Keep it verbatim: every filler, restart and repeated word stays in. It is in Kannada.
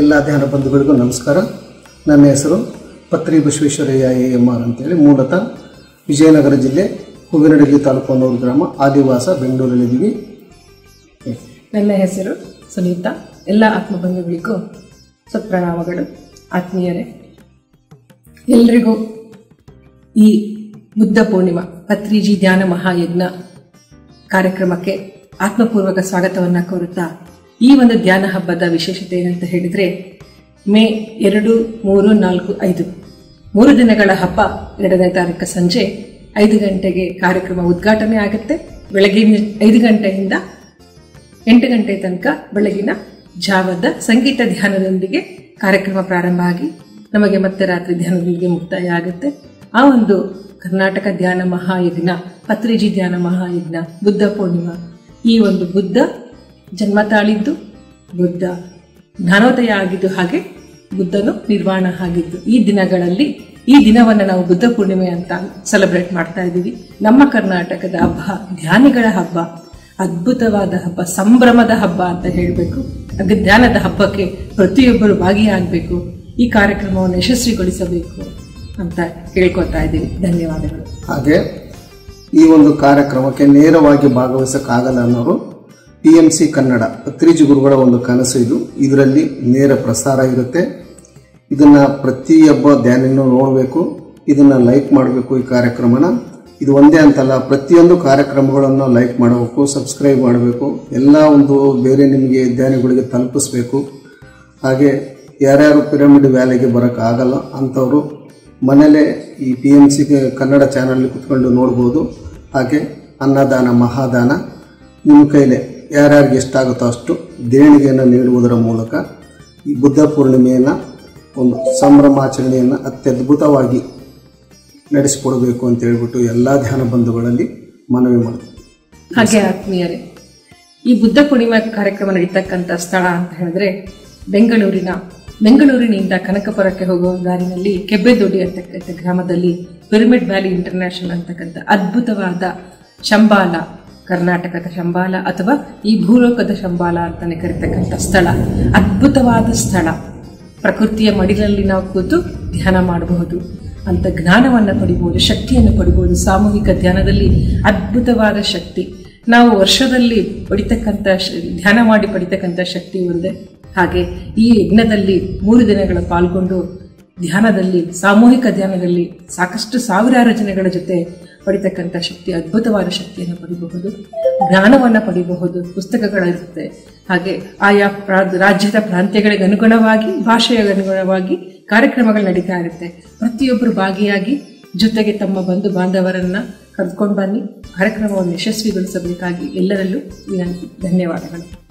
ಎಲ್ಲ ಧ್ಯಾನ ಬಂಧುಗಳಿಗೂ ನಮಸ್ಕಾರ. ನನ್ನ ಹೆಸರು ಪತ್ರಿ ಬಸವೇಶ್ವರಯ್ಯ ಎಎಂಆರ್ ಅಂತೇಳಿ, ಮೂಲತಃ ವಿಜಯನಗರ ಜಿಲ್ಲೆ ಹೂವಿನಡಗಿ ತಾಲೂಕನೂರು ಗ್ರಾಮ, ಆದಿವಾಸ, ಬೆಂಗಳೂರಲ್ಲಿದ್ದೀವಿ. ನನ್ನ ಹೆಸರು ಸುನೀತಾ. ಎಲ್ಲ ಆತ್ಮಬಂಧುಗಳಿಗೂ ಸತ್ಪ್ರಣಾಮಗಳು. ಆತ್ಮೀಯರೇ, ಎಲ್ರಿಗೂ ಈ ಬುದ್ಧ ಪೂರ್ಣಿಮಾ ಪತ್ರಿಜಿ ಧ್ಯಾನ ಮಹಾಯಜ್ಞ ಕಾರ್ಯಕ್ರಮಕ್ಕೆ ಆತ್ಮಪೂರ್ವಕ ಸ್ವಾಗತವನ್ನು ಕೋರುತ್ತಾ, ಈ ಒಂದು ಧ್ಯಾನ ಹಬ್ಬದ ವಿಶೇಷತೆ ಏನಂತ ಹೇಳಿದರೆ, ಮೇ ಎರಡು ಮೂರು ನಾಲ್ಕು ಐದು ಮೂರು ದಿನಗಳ ಹಬ್ಬ. ಎರಡನೇ ತಾರೀಕು ಸಂಜೆ ಐದು ಗಂಟೆಗೆ ಕಾರ್ಯಕ್ರಮ ಉದ್ಘಾಟನೆ ಆಗುತ್ತೆ. ಬೆಳಗಿನ ಐದು ಗಂಟೆಯಿಂದ ಎಂಟು ಗಂಟೆ ತನಕ ಬೆಳಗಿನ ಜಾವದ ಸಂಗೀತ ಧ್ಯಾನದೊಂದಿಗೆ ಕಾರ್ಯಕ್ರಮ ಪ್ರಾರಂಭ ಆಗಿ ನಮಗೆ ಮತ್ತೆ ರಾತ್ರಿ ಧ್ಯಾನದೊಂದಿಗೆ ಮುಕ್ತಾಯ ಆಗುತ್ತೆ. ಆ ಒಂದು ಕರ್ನಾಟಕ ಧ್ಯಾನ ಮಹಾಯಜ್ಞ, ಪತ್ರಿಜಿ ಧ್ಯಾನ ಮಹಾಯಜ್ಞ, ಬುದ್ಧ ಪೂರ್ಣಿಮಾ, ಈ ಒಂದು ಬುದ್ಧ ಜನ್ಮ ತಾಳಿದ್ದು, ಬುದ್ಧ ಜ್ಞಾನೋದಯ ಆಗಿದ್ದು, ಹಾಗೆ ಬುದ್ಧನು ನಿರ್ವಾಣ ಆಗಿದ್ದು, ಈ ದಿನಗಳಲ್ಲಿ ಈ ದಿನವನ್ನು ನಾವು ಬುದ್ಧ ಪೂರ್ಣಿಮೆ ಅಂತ ಸೆಲೆಬ್ರೇಟ್ ಮಾಡ್ತಾ ಇದ್ದೀವಿ. ನಮ್ಮ ಕರ್ನಾಟಕದ ಹಬ್ಬ, ಧ್ಯಾನಿಗಳ ಹಬ್ಬ, ಅದ್ಭುತವಾದ ಹಬ್ಬ, ಸಂಭ್ರಮದ ಹಬ್ಬ ಅಂತ ಹೇಳಬೇಕು. ಧ್ಯಾನದ ಹಬ್ಬಕ್ಕೆ ಪ್ರತಿಯೊಬ್ಬರು ಭಾಗಿಯಾಗಬೇಕು, ಈ ಕಾರ್ಯಕ್ರಮವನ್ನು ಯಶಸ್ವಿಗೊಳಿಸಬೇಕು ಅಂತ ಕೇಳ್ಕೊತಾ ಇದ್ದೀವಿ. ಧನ್ಯವಾದಗಳು. ಹಾಗೆ ಈ ಒಂದು ಕಾರ್ಯಕ್ರಮಕ್ಕೆ ನೇರವಾಗಿ ಭಾಗವಹಿಸಕ್ಕಾಗಲ್ಲ ಅನ್ನೋರು P M C Kannada Patriji ಗುರುಗಳ ಒಂದು ಕನಸು ಇದು. ಇದರಲ್ಲಿ ನೇರ ಪ್ರಸಾರ ಇರುತ್ತೆ. ಇದನ್ನು ಪ್ರತಿಯೊಬ್ಬ ಧ್ಯಾನಿನೂ ನೋಡಬೇಕು, ಇದನ್ನು ಲೈಕ್ ಮಾಡಬೇಕು ಈ ಕಾರ್ಯಕ್ರಮನ. ಇದು ಒಂದೇ ಅಂತಲ್ಲ, ಪ್ರತಿಯೊಂದು ಕಾರ್ಯಕ್ರಮಗಳನ್ನು ಲೈಕ್ ಮಾಡಬೇಕು, ಸಬ್ಸ್ಕ್ರೈಬ್ ಮಾಡಬೇಕು, ಎಲ್ಲ ಒಂದು ಬೇರೆ ನಿಮಗೆ ಧ್ಯಾನಿಗಳಿಗೆ ತಲುಪಿಸ್ಬೇಕು. ಹಾಗೆ ಯಾರ್ಯಾರು ಪಿರಮಿಡ್ ವ್ಯಾಲಿಗೆ ಬರೋಕ್ಕಾಗಲ್ಲ ಅಂಥವರು ಮನೇಲೇ ಈ ಪಿ ಎಮ್ ಸಿ ಕನ್ನಡ ಚಾನಲಲ್ಲಿ ಕುತ್ಕೊಂಡು ನೋಡ್ಬೋದು. ಹಾಗೆ ಅನ್ನದಾನ, ಮಹಾದಾನ, ನಿಮ್ಮ ಕೈಲೇ ಯಾರ್ಯಾರಿಗೆ ಎಷ್ಟಾಗುತ್ತೋ ಅಷ್ಟು ದೇಣಿಗೆಯನ್ನು ನೀಡುವುದರ ಮೂಲಕ ಈ ಬುದ್ಧ ಪೂರ್ಣಿಮೆಯನ್ನು ಒಂದು ಸಂಭ್ರಮಾಚರಣೆಯನ್ನು ಅತ್ಯದ್ಭುತವಾಗಿ ನಡೆಸಿಕೊಡಬೇಕು ಅಂತ ಹೇಳ್ಬಿಟ್ಟು ಎಲ್ಲ ಧ್ಯಾನ ಬಂಧುಗಳಲ್ಲಿ ಮನವಿ ಮಾಡ್ತೀವಿ. ಹಾಗೆ ಆತ್ಮೀಯರೇ, ಈ ಬುದ್ಧ ಪೂರ್ಣಿಮಾ ಕಾರ್ಯಕ್ರಮ ನಡೀತಕ್ಕಂಥ ಸ್ಥಳ ಅಂತ ಹೇಳಿದ್ರೆ ಬೆಂಗಳೂರಿನ ಬೆಂಗಳೂರಿನಿಂದ ಕನಕಪುರಕ್ಕೆ ಹೋಗುವ ದಾರಿನಲ್ಲಿ ಕೆಬ್ಬೆದೊಡ್ಡಿ ಅಂತಕ್ಕಂಥ ಗ್ರಾಮದಲ್ಲಿ ಪಿರಮಿಡ್ ವ್ಯಾಲಿ ಇಂಟರ್ನ್ಯಾಷನಲ್ ಅಂತಕ್ಕಂಥ ಅದ್ಭುತವಾದ ಶಂಬಾಲ, ಕರ್ನಾಟಕದ ಶಂಬಾಲ ಅಥವಾ ಈ ಭೂಲೋಕದ ಶಂಬಾಲ ಅಂತಾನೆ ಕರೀತಕ್ಕಂಥ ಸ್ಥಳ, ಅದ್ಭುತವಾದ ಸ್ಥಳ. ಪ್ರಕೃತಿಯ ಮಡಿಲಲ್ಲಿ ನಾವು ಕೂತು ಧ್ಯಾನ ಮಾಡಬಹುದು, ಅಂತ ಜ್ಞಾನವನ್ನು ಪಡಿಬೋದು, ಶಕ್ತಿಯನ್ನು ಪಡಿಬೋದು. ಸಾಮೂಹಿಕ ಧ್ಯಾನದಲ್ಲಿ ಅದ್ಭುತವಾದ ಶಕ್ತಿ, ನಾವು ವರ್ಷದಲ್ಲಿ ಪಡಿತಕ್ಕಂಥ ಧ್ಯಾನ ಮಾಡಿ ಪಡಿತಕ್ಕಂಥ ಶಕ್ತಿ ಒಂದೇ. ಹಾಗೆ ಈ ಯಜ್ಞದಲ್ಲಿ ಮೂರು ದಿನಗಳ ಪಾಲ್ಗೊಂಡು ಧ್ಯಾನದಲ್ಲಿ, ಸಾಮೂಹಿಕ ಧ್ಯಾನದಲ್ಲಿ ಸಾಕಷ್ಟು ಸಾವಿರಾರು ಜನಗಳ ಜೊತೆ ಪಡಿತಕ್ಕಂಥ ಶಕ್ತಿ, ಅದ್ಭುತವಾದ ಶಕ್ತಿಯನ್ನು ಪಡಿಬಹುದು, ಜ್ಞಾನವನ್ನು ಪಡಿಬಹುದು. ಪುಸ್ತಕಗಳಿರುತ್ತೆ. ಹಾಗೆ ಆಯಾ ರಾಜ್ಯದ ಪ್ರಾಂತ್ಯಗಳಿಗೆ ಅನುಗುಣವಾಗಿ, ಭಾಷೆಗೆ ಅನುಗುಣವಾಗಿ ಕಾರ್ಯಕ್ರಮಗಳು ನಡೀತಾ ಇರುತ್ತೆ. ಪ್ರತಿಯೊಬ್ಬರು ಭಾಗಿಯಾಗಿ ಜೊತೆಗೆ ತಮ್ಮ ಬಂಧು ಬಾಂಧವರನ್ನು ಕರೆದುಕೊಂಡು ಬನ್ನಿ, ಕಾರ್ಯಕ್ರಮವನ್ನು ಯಶಸ್ವಿಗೊಳಿಸಬೇಕಾಗಿ ಎಲ್ಲರಲ್ಲೂ ವಿನಂತಿ. ಧನ್ಯವಾದಗಳು.